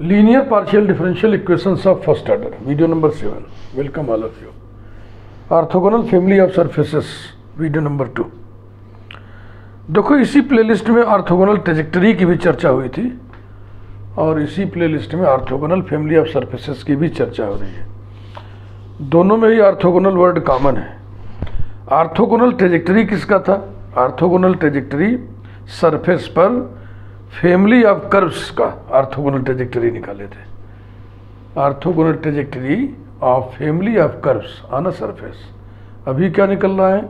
Linear partial differential equations of first order, video number 7. Welcome all of you. Orthogonal family of surfaces, video number 2. देखो इसी playlist में orthogonal trajectory की भी चर्चा हुई थी और इसी प्लेलिस्ट में ऑर्थोगोनल फैमिली ऑफ सरफेसेस की भी चर्चा हो रही है। दोनों में ही ऑर्थोगोनल वर्ड कॉमन है। ऑर्थोगोनल ट्रैजेक्टरी किसका था? ऑर्थोगोनल ट्रैजेक्टरी सरफेस पर फैमिली ऑफ कर्व्स का ऑर्थोगोनल ट्रैजेक्टरी निकाले थे। Orthogonal trajectory of family of curves on a surface. अभी क्या निकल रहा है?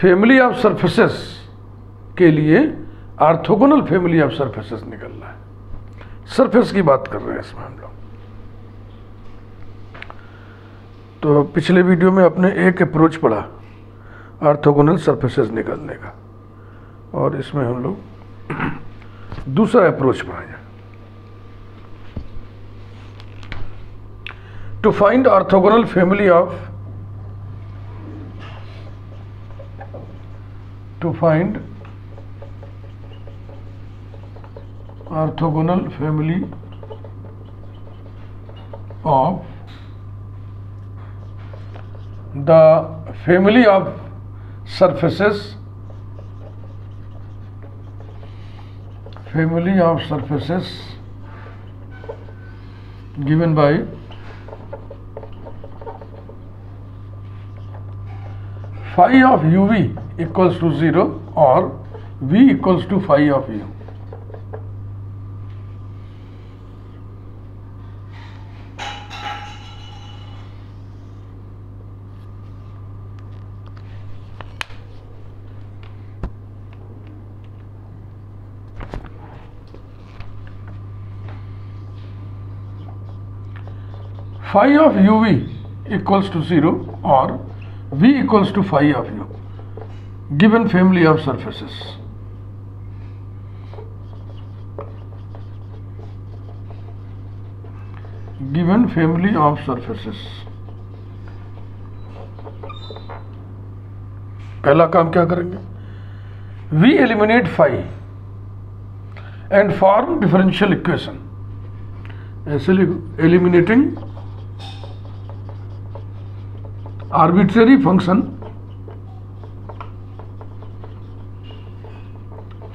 फैमिली ऑफ सरफेसेस के लिए ऑर्थोगोनल फैमिली ऑफ सरफेसेस निकल रहा है। सरफेस की बात कर रहे हैं इसमें हम लोग। तो पिछले वीडियो में आपने एक अप्रोच पढ़ा ऑर्थोगोनल सरफेसेस निकालने का, और इसमें हम लोग दूसरा अप्रोच पढ़ाएंगे। To find orthogonal family of orthogonal family of the family of surfaces given by phi of uv equals to 0 or v equals to phi of u. phi of uv equals to 0 or v equals to phi of u given family of surfaces. पहला काम क्या करेंगे? We eliminate phi and form differential equation. ऐसे eliminating arbitrary function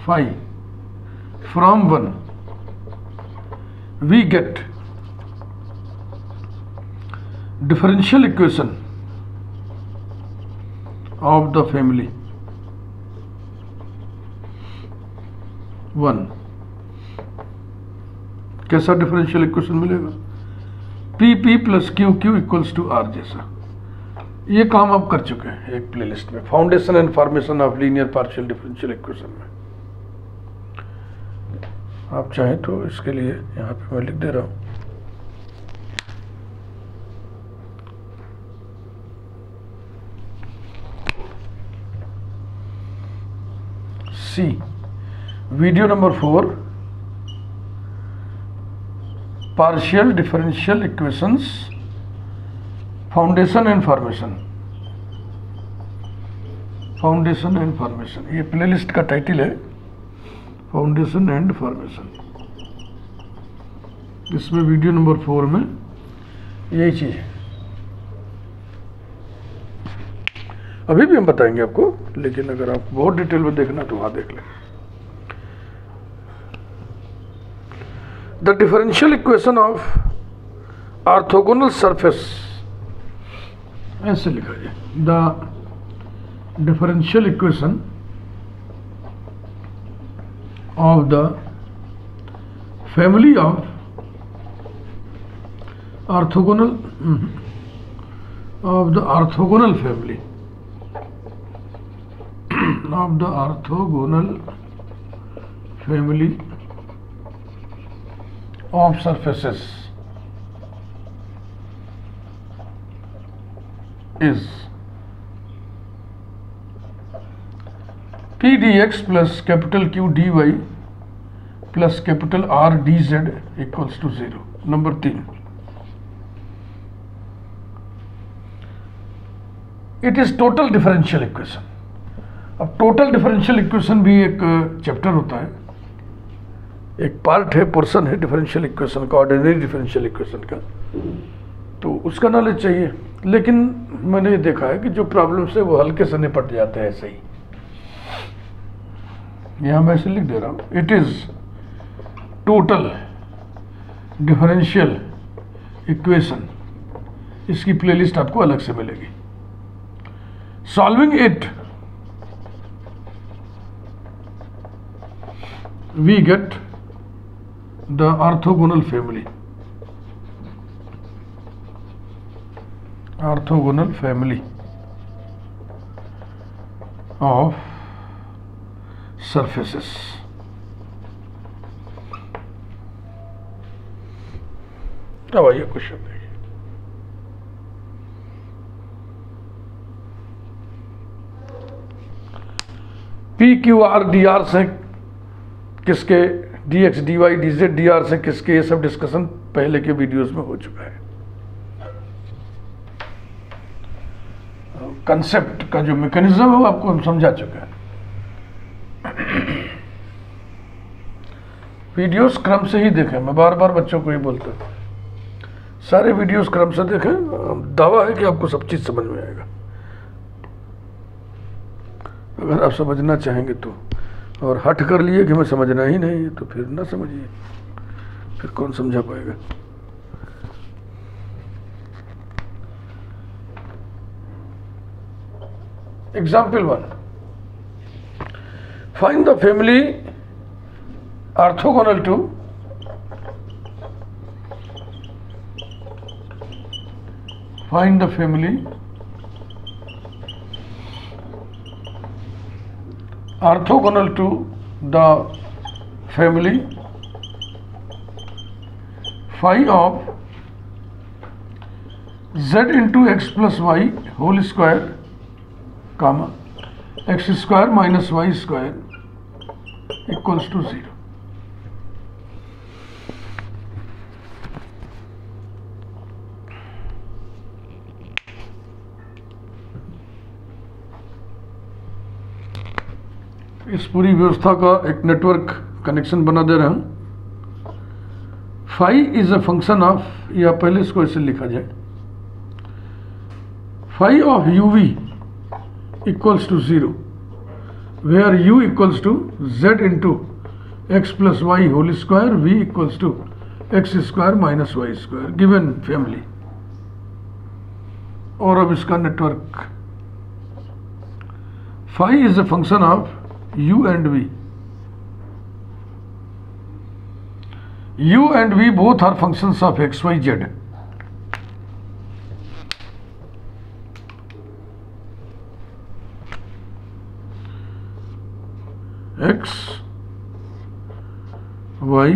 phi from 1, we get differential equation of the family 1. कैसा differential equation मिलेगा? PP plus QQ equals to R जैसा। ये काम आप कर चुके हैं एक प्लेलिस्ट में, foundation and formation of linear partial differential equation में। आप चाहें तो इसके लिए यहाँ पे मैं लिख दे रहा हूँ see, video number 4, partial differential equations foundation and formation. ये प्लेलिस्ट का टाइटल है, फाउंडेशन एंड फॉर्मेशन। इसमें वीडियो नंबर 4 में यही चीज़ है। अभी भी हम बताएंगे आपको, लेकिन अगर आप बहुत डिटेल में देखना तो वहाँ देख लें। The differential equation of orthogonal surface, ऐसे लिखा जाए the differential equation of the family of orthogonal surfaces is p dx plus capital Q dy plus capital R dz equals to 0. Number 3, it is total differential equation. अब total differential equation भी एक chapter होता है, एक part है, portion है differential equation का, ordinary differential equation का, तो उसका नॉलेज चाहिए। लेकिन मैंने ये देखा है कि जो प्रॉब्लम्स है वो हल्के से निपट जाते हैं ऐसे ही। यहाँ मैं ऐसे लिख दे रहा हूँ, it is total differential equation, इसकी प्लेलिस्ट आपको अलग से मिलेगी। Solving it we get the orthogonal family of surfaces. अब आइए क्वेश्चन देखिए, P Q R D R से किसके, D x D Y D Z D R से किसके, ये सब डिस्कशन पहले के वीडियोस में हो चुका है। कंसेप्ट का जो मैकेनिज्म है वो आपको हम समझा चुके हैं। वीडियोस क्रम से ही देखें, मैं बार बार बच्चों को ये बोलता हूँ, सारे वीडियोस क्रम से देखें, दावा है कि आपको सब चीज़ समझ में आएगा अगर आप समझना चाहेंगे तो। और हट कर लिए कि मैं समझना ही नहीं है तो फिर ना समझिए, फिर कौन समझा पाएगा। Example 1, find the family orthogonal to the family phi of z into x plus y whole square comma x square minus y square equals to 0. इस पूरी व्यवस्था का एक नेटवर्क कनेक्शन बना दे रहे हैं। Phi is a function of, या पहले इसको ऐसे लिखा जाए, phi of you we equals to 0 where you equals to Z into x plus Y whole square, we equals to x square minus Y square, given family. और अब इसका network, phi is a function of U and V. U and V both are functions of x, y, z. X, y,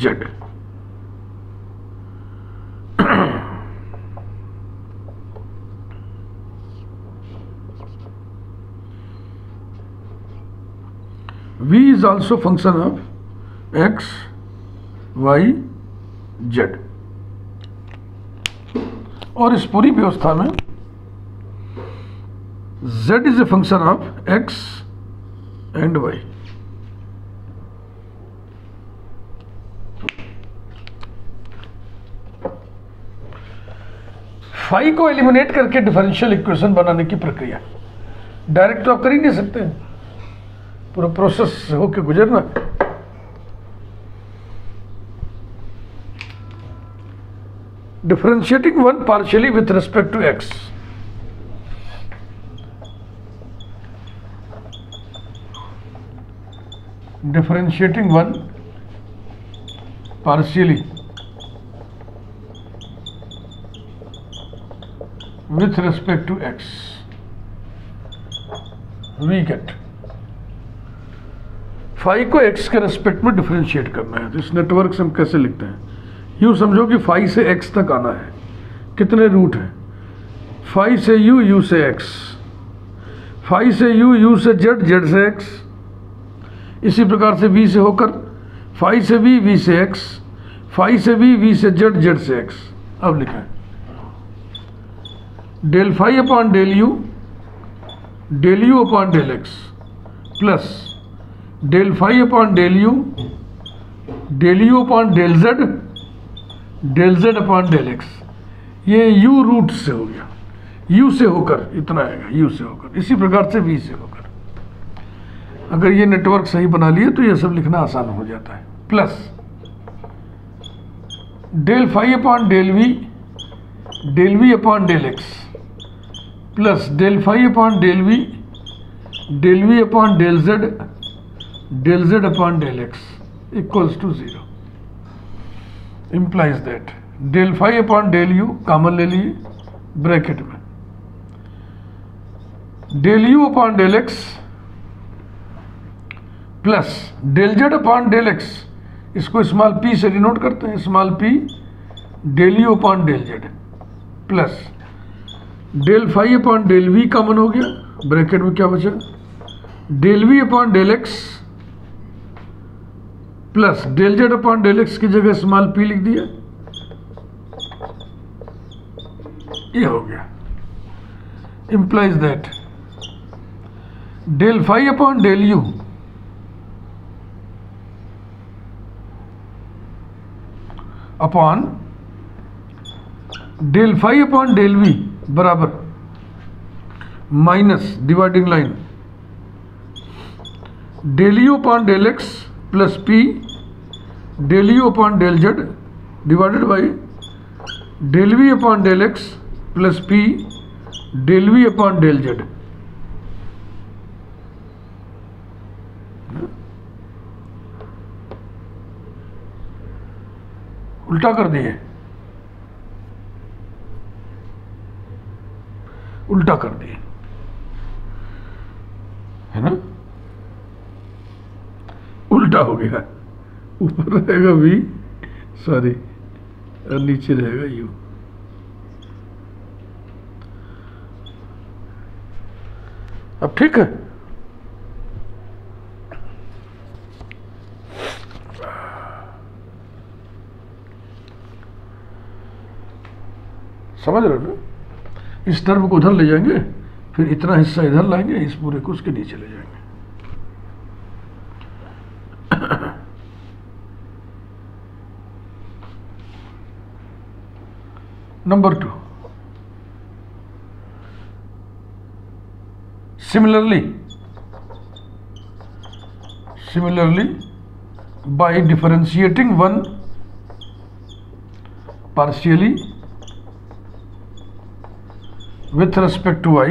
z. V is also function of x, y, z. और इस पूरी व्यवस्था में z is a function of x and y. Phi को eliminate करके differential equation बनाने की प्रक्रिया डायरेक्ट तो आप कर ही नहीं सकते हैं, पूरा प्रोसेस होके गुजरना। Differentiating one partially with respect to x, differentiating one partially with respect to x, we get phi को एक्स के रेस्पेक्ट में डिफरेंशिएट करना है। तो इस नेटवर्क से हम कैसे लिखते हैं, यूँ समझो कि फाई से एक्स तक आना है, कितने रूट हैं, फाई से यू, यू से एक्स, फाई से यू, यू से जेड, जेड से एक्स, इसी प्रकार से वी से होकर फाई से वी, वी से एक्स, फाई से वी से जेड, जेड से एक्स। अब लिखा है del phi upon del you, del you upon del x plus del phi upon del u upon del z upon del x, ये u root से हो गया, u से होकर इतना आएगा, u से होकर, इसी प्रकार से v से होकर। अगर ये नेटवर्क सही बना लिए तो ये सब लिखना आसान हो जाता है। Plus del phi upon del v upon del x plus del phi upon del v upon del z upon del x equals to 0 implies that del phi upon del u common ले लिए bracket में, del u upon del x plus del z upon del x, इसको small p से denote करते हैं, small p del u upon del z plus del phi upon del v common हो गया, bracket में क्या बचा del v upon del x plus del z upon del x की जगह स्मॉल p लिख दिया, ये हो गया। Implies that del phi upon del u upon del phi upon del we बराबर minus dividing line del you upon del x plus P del you upon del Z divided by del we upon del x plus P del we upon del Z. उल्टा कर दिए, उल्टा कर दिए, है ना, उल्टा हो गया। ऊपर रहेगा v, सॉरी, और नीचे रहेगा u। अब ठीक है, समझ रहे हो ना। इस टर्म को उधर ले जाएंगे, फिर इतना हिस्सा इधर लाएंगे, इस पूरे को उसके नीचे ले जाएंगे। Number 2. Similarly, by differentiating one partially with respect to I,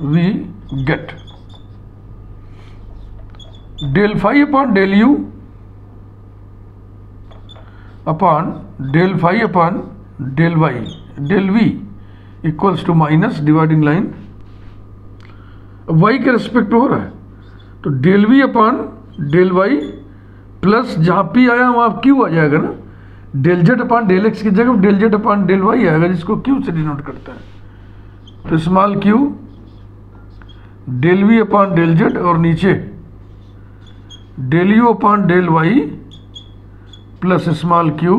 we get del phi upon del y del v equals to minus dividing line, y के रेस्पेक्ट हो रहा है तो del v upon del y plus जहाँ p आया वहाँ q आ जाएगा ना, del Z upon del x की जगह del Z upon del Y आएगा जिसको क्यू से डिनोट करता है, तो small Q del we upon del Z और नीचे del you upon del Y plus small Q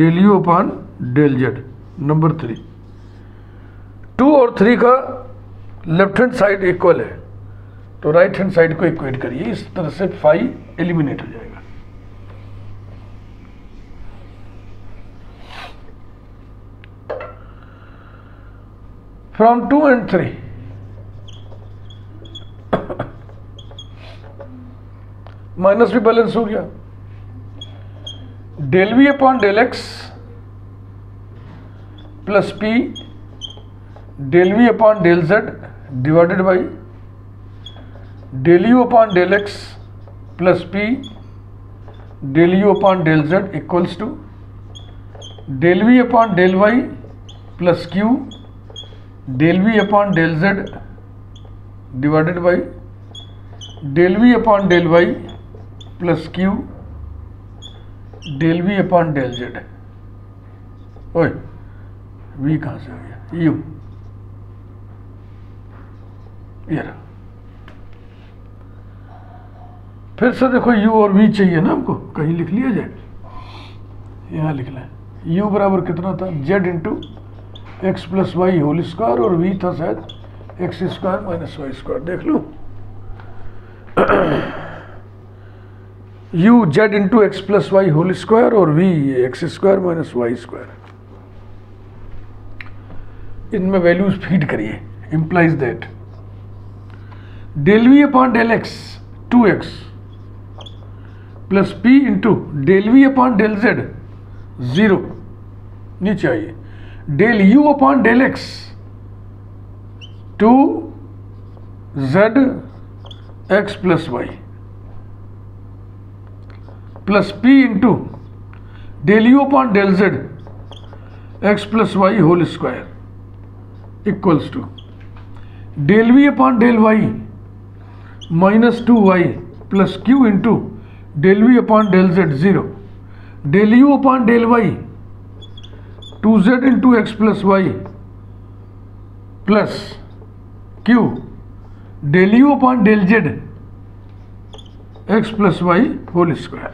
del you upon del Z. Number 3, 2 और 3 का लेफ्ट हैंड साइड इक्वल है तो राइट हैंड साइड को इक्वेट करिए, इस तरह से फाई एलिमिनेट हो जाएगा। From 2 and 3, माइनस भी बैलेंस हो गया, del we upon del x plus P del we upon del Z divided by del you upon del x plus P del you upon del Z equals to del we upon del Y plus Q del we upon del Z divided by del we upon del Y plus Q del we upon del Z. ओए we कहाँ से आ गया, you ये। फिर से देखो you और we चाहिए ना हमको, कहीं लिख लिया जाए, यहाँ लिख लें। यू बराबर कितना था, Z into x plus Y whole square और v था शायद x square minus Y square देख लूँ। You Z into x plus Y whole square और we x square minus Y square, इनमें वैल्यूज फीड करिए। Implies that del we upon del x 2x plus P into del we upon del z 0 नीचे आइए, del you upon del x 2z x plus Y plus P into del you upon del z x plus Y whole square equals to del we upon del Y minus 2y plus Q into del we upon del z 0, del you upon del y 2z into x plus Y plus Q del you upon del Z x plus Y whole square.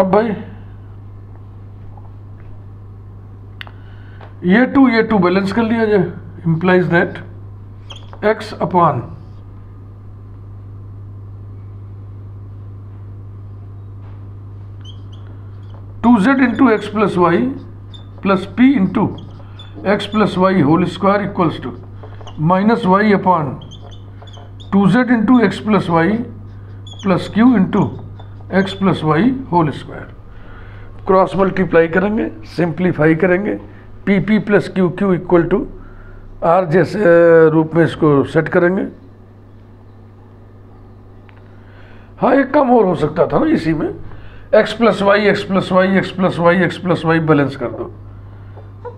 अब भाई ये two balance कर लिया जाए। Implies that x upon two Z into x plus Y plus P into x plus Y whole square equals to minus Y upon two Z into x plus Y plus Q into x plus Y whole square. Cross multiply करेंगे, simplify करेंगे, P P plus Q Q equal to are जैसे रूप में इसको set करेंगे। हाँ, एक कम और हो सकता था ना इसी में, x plus Y x plus Y x plus Y x plus Y balance कर दो,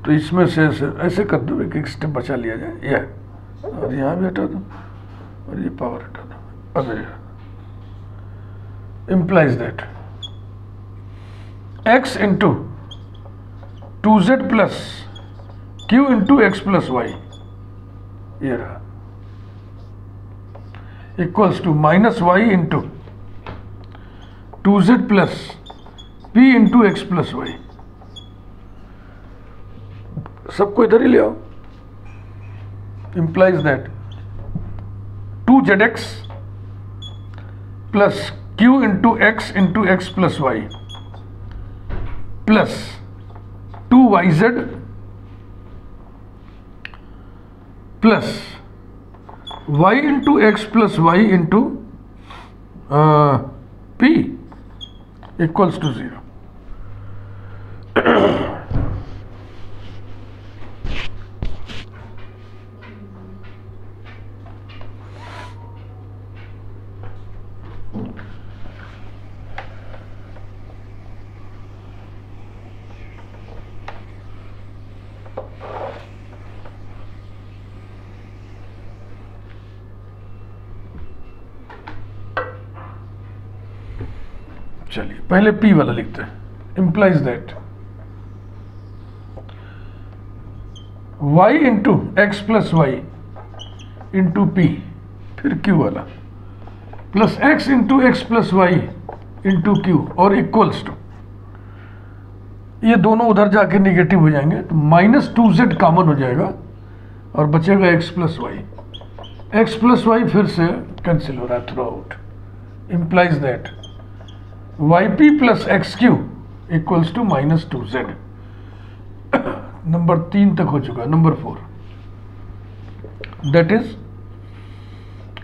तो इसमें से ऐसे कर दो, एक एक स्टेप बचा लिया जाए। यह और यहाँ भी हटा दो और ये पावर हटा दो। अब implies that x into two Z plus Q into x plus Y ये रहा equals to minus Y into two Z plus P into x plus Y. सबको इधर ही ले आओ। Implies that two Z x plus Q into x plus Y plus two Y Z plus Y into x plus Y into P equals to 0। चलिए पहले P वाला लिखते हैं। Implies that y into x plus Y into P फिर Q वाला plus x into x plus Y into Q और equals to, ये दोनों उधर जाके निगेटिव हो जाएंगे तो माइनस 2z कॉमन हो जाएगा और बचेगा x plus Y. X plus y फिर से कैंसिल हो रहा है throughout. Implies that y p plus x q equals to minus 2z। Number 3 तक हो चुका, number 4 that is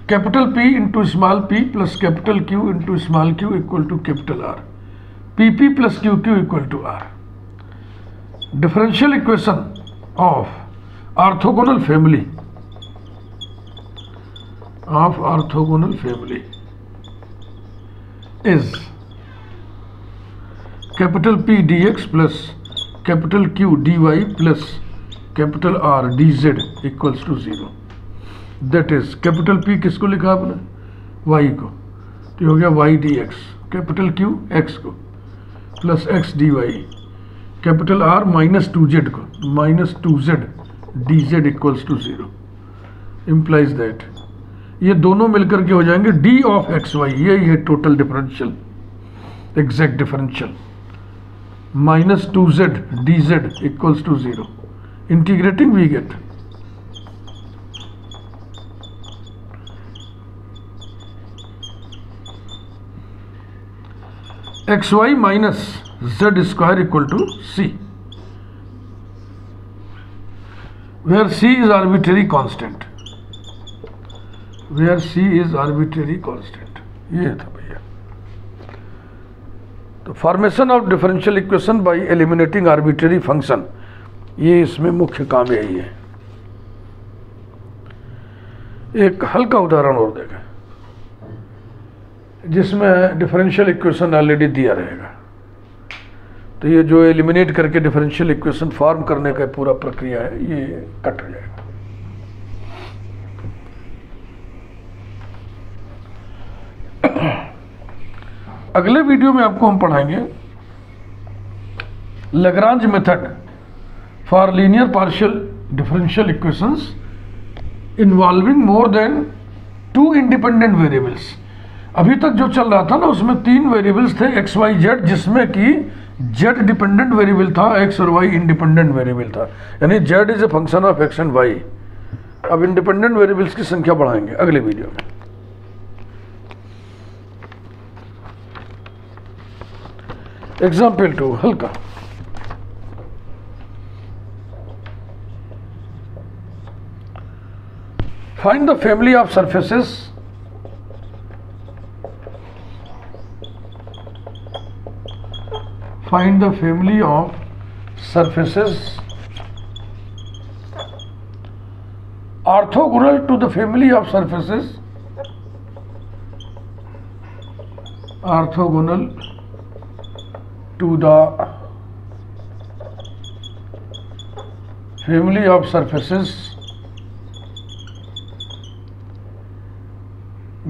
capital P into small p plus capital Q into small q equal to capital R. PP plus QQ equal to R. Differential equation of orthogonal family is capital P dx plus capital Q dy plus capital R dz equals to 0. That is capital P किसको लिखा आपने? y को, तो हो गया y dx, capital Q x को plus x dy, capital R minus 2z को minus 2z dz equals to 0। Implies that ये दोनों मिलकर के हो जाएंगे d ऑफ एक्स वाई, ये है total differential, exact differential minus 2z dz equals to 0। integrating we get. XY minus Z square equal to C, where C is arbitrary constant, where C is arbitrary constant. ये था भैया. तो formation of differential equation by eliminating arbitrary function, ये इसमें मुख्य काम यही है. एक हल्का उदाहरण और देखें जिसमें डिफरेंशियल इक्वेशन ऑलरेडी दिया रहेगा. तो ये जो एलिमिनेट करके डिफरेंशियल इक्वेशन फॉर्म करने का पूरा प्रक्रिया है, ये कट हो जाएगा. अगले वीडियो में आपको हम पढ़ाएंगे Lagrange method for linear partial differential equations involving more than 2 independent variables. अभी तक जो चल रहा था ना, उसमें 3 वेरिएबल्स थे एक्स वाई जेड, जिसमें कि जेड डिपेंडेंट वेरिएबल था, एक्स और वाई इंडिपेंडेंट वेरिएबल था, यानी z is a function of x and y. अब इंडिपेंडेंट वेरिएबल्स की संख्या बढ़ाएंगे अगले वीडियो में. एग्जाम्पल 2 हल्का. Find the family of surfaces orthogonal to the family of surfaces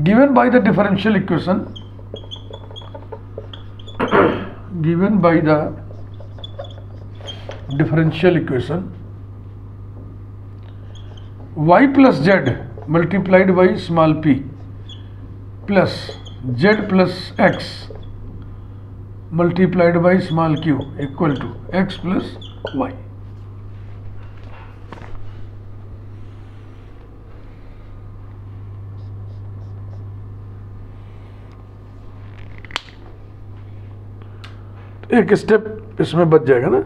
given by the differential equation y plus z multiplied by small p plus z plus x multiplied by small q equal to x plus y. एक step इसमें बच जाएगा ना.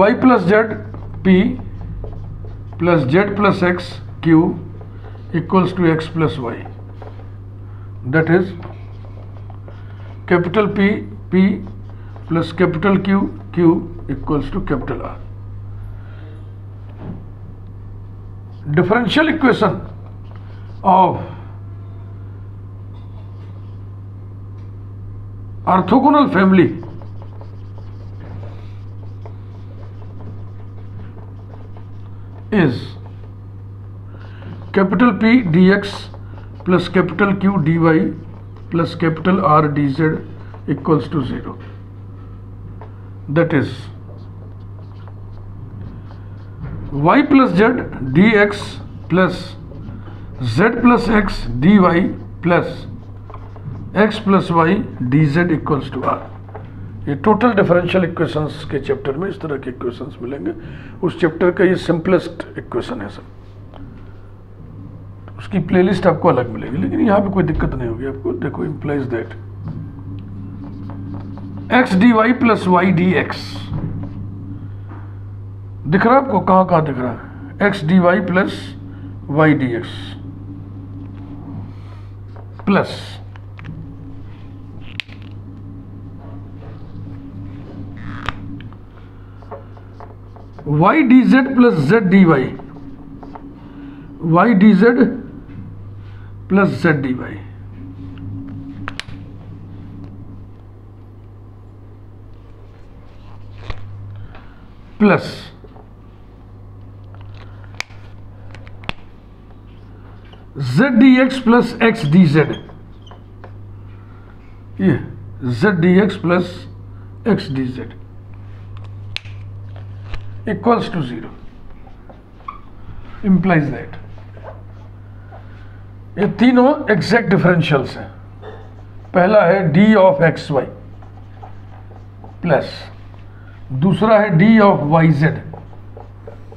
y plus z p plus z plus x q equals to x plus y. That is capital P p plus capital Q q equals to capital R. Differential equation of orthogonal family is capital P dx plus capital Q dy plus capital R dz equals to 0. That is y plus z dx plus z plus x dy plus x plus y dz equals to r. ये total differential equations के chapter में इस तरह के equations मिलेंगे. उस chapter का ये सिंपलेस्ट इक्वेशन है सब. उसकी प्लेलिस्ट आपको अलग मिलेगी, लेकिन यहाँ पे कोई दिक्कत नहीं होगी आपको. देखो, implies that x dy plus y dx दिख रहा है आपको, कहाँ कहाँ दिख रहा है. x dy plus y dx plus y dz plus z dy, y dz plus z dy. Plus z dx plus x dz. Yeah, z dx plus x dz equals to 0. Implies that ये तीनों exact differentials हैं. पहला है d of x y, plus दूसरा है d of y Z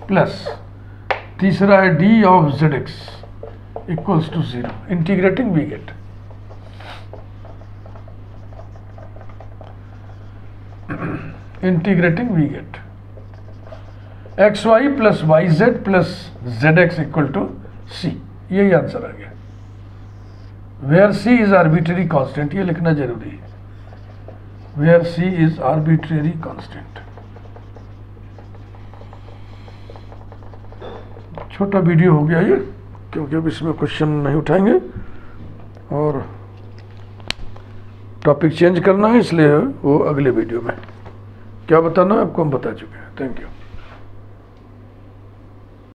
plus तीसरा है d of z x equals to zero. Integrating we get x y plus y Z plus z x equal to c. यही answer आ गया. Where c is arbitrary constant, ये लिखना जरूरी है. Where c is arbitrary constant. छोटा video हो गया ये, क्योंकि अब इसमें क्वेश्चन नहीं उठाएंगे और टॉपिक चेंज करना है, इसलिए वो अगले वीडियो में क्या बताना है आपको हम बता चुके हैं. Thank you.